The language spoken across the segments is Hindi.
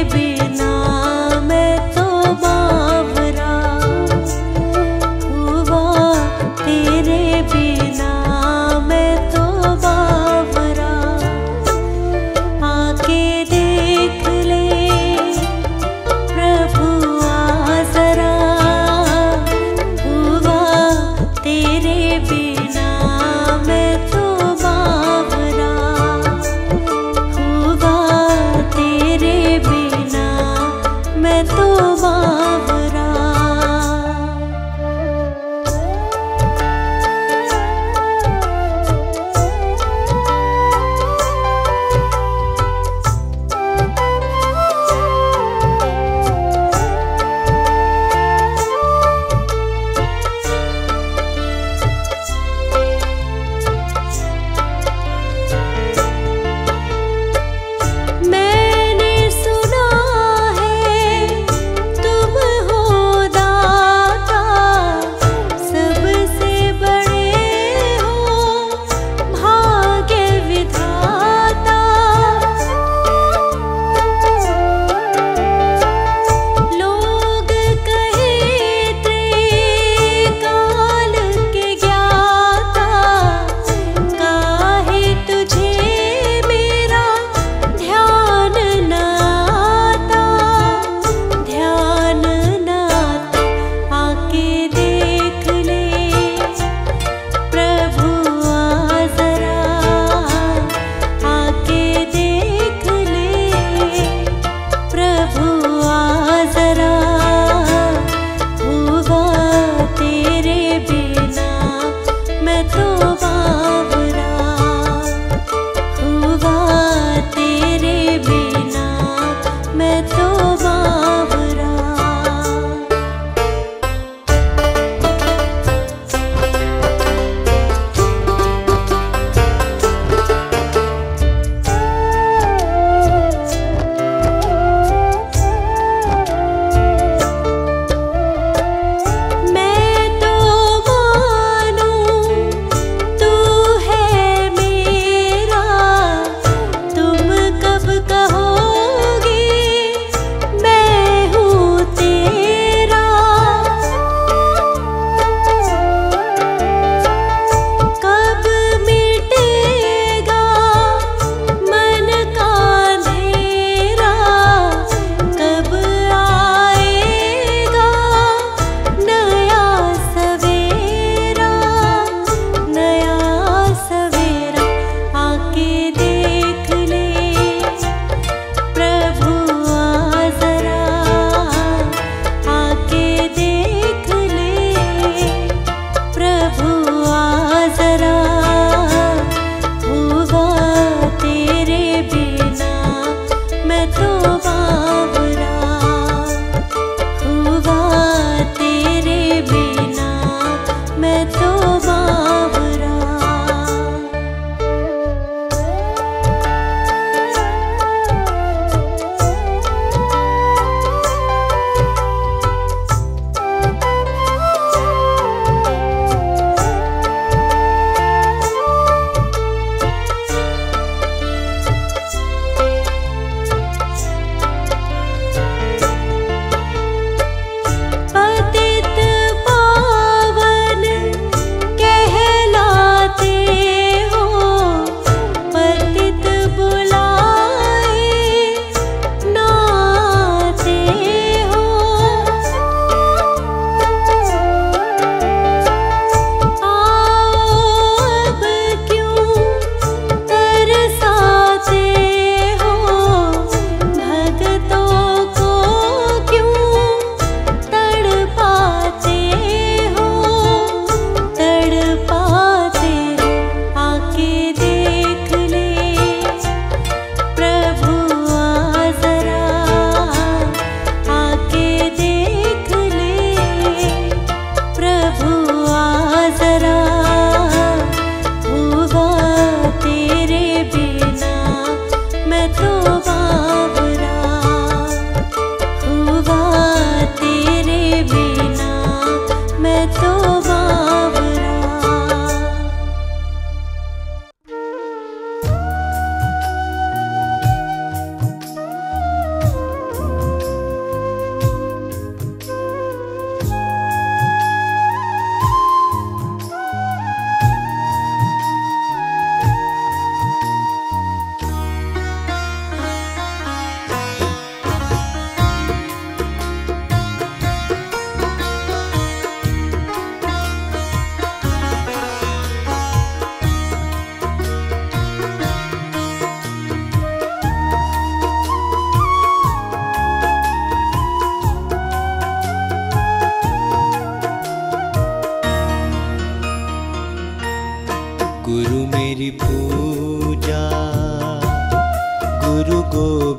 ना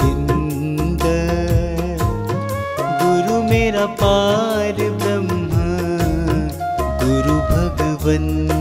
गोविंद गुरु मेरा पार ब्रह्म गुरु भगवंत।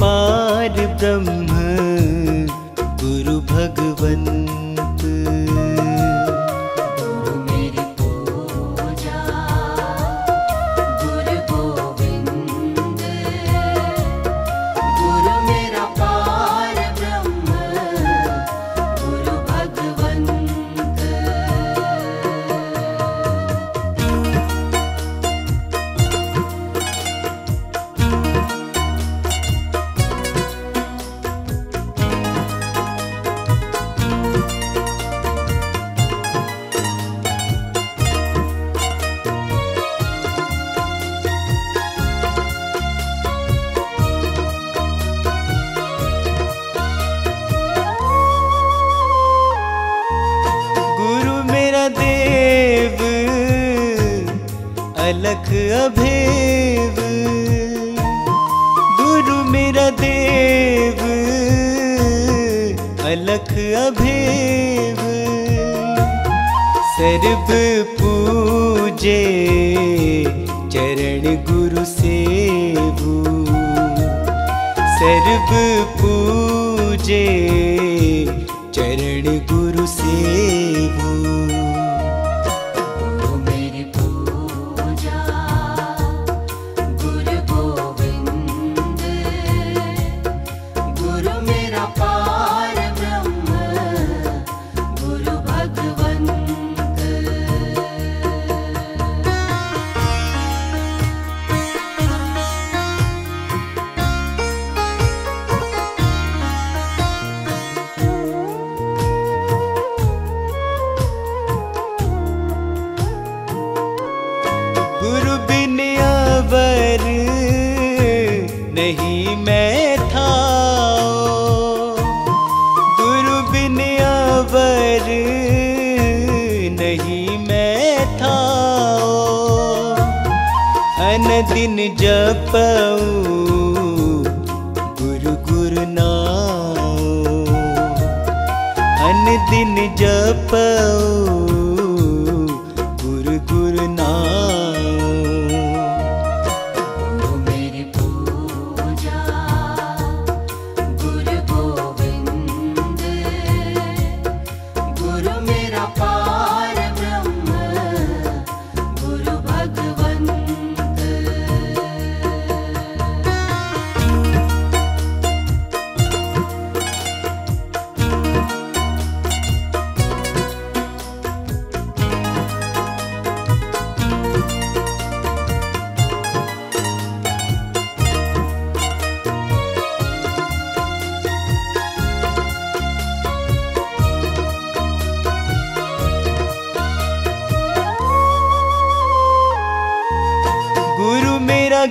पार ब्रह्म गुरु भगवंत। गुरु मेरी पूजा गुरु गोविंद गुरु मेरा पार ब्रह्म गुरु भगवंत। देव अलख अभेव गुरु मेरा देव अलख अभेव सर्व पूजे चरण गुरु सेवु सर्व पूजे चरण गुरु सेवु। नहीं मैं था गुरु बिन अवर नहीं मैं था अनदिन जपऊ गुरु गुरु नाम अनदिन जपऊ गुरु गुरु नाम।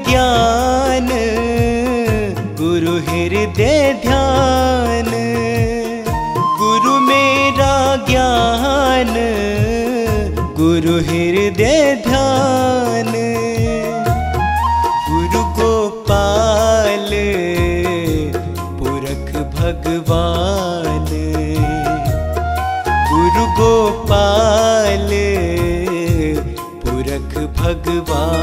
ज्ञान गुरु हृदय ध्यान गुरु मेरा ज्ञान गुरु हृदय ध्यान गुरु गोपाल पुरख भगवान गुरु गोपाल पुरख भगवान।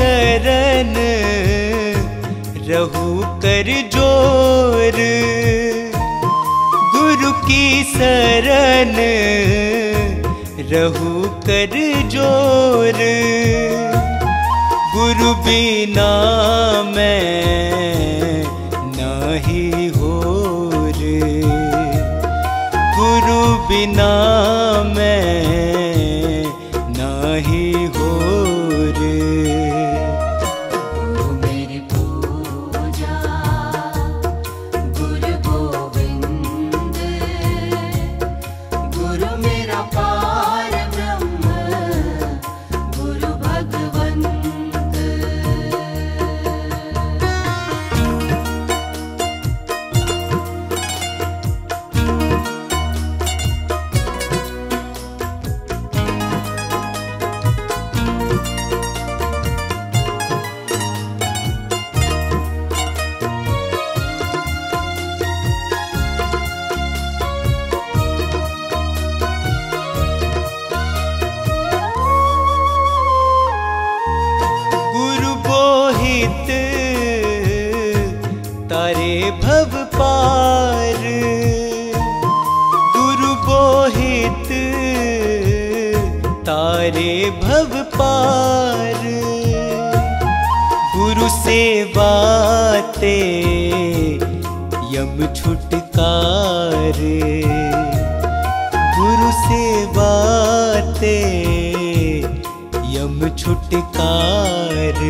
शरण रहू कर जोर गुरु की शरण रहू कर जोर, गुरु बिना मैं नाही होर, गुरु बिना मैं नाही होर। तारे भव पार गुरु बोहित, तारे भव पार, गुरु सेवा ते यम छुटकार, गुरु सेवा ते यम छुटकार।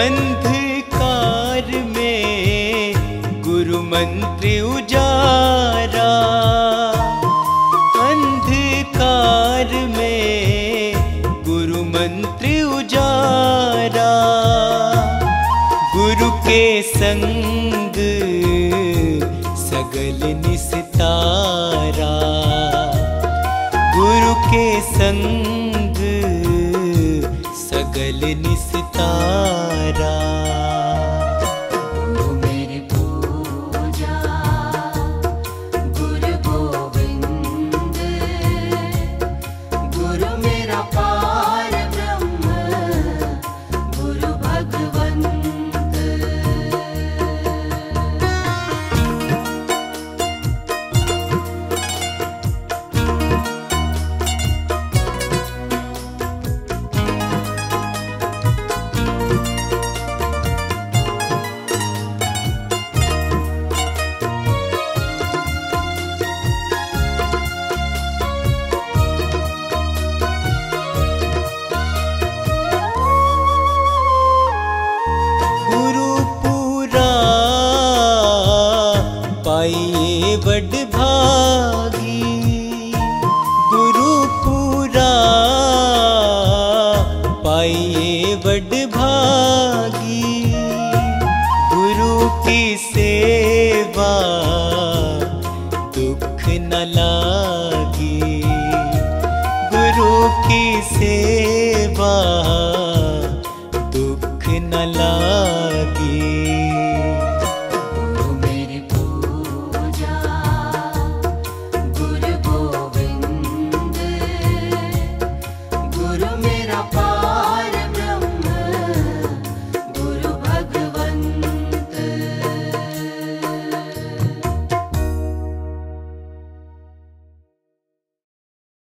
अंधकार में गुरु मंत्र उजारा, अंधकार में गुरु मंत्र उजारा, गुरु के संग सगल निस्तारा, गुरु के संग सगल निस्तारा। गुरु पूरा पाइए बड़भागी, गुरु की सेवा दुख न लागी, गुरु की सेवा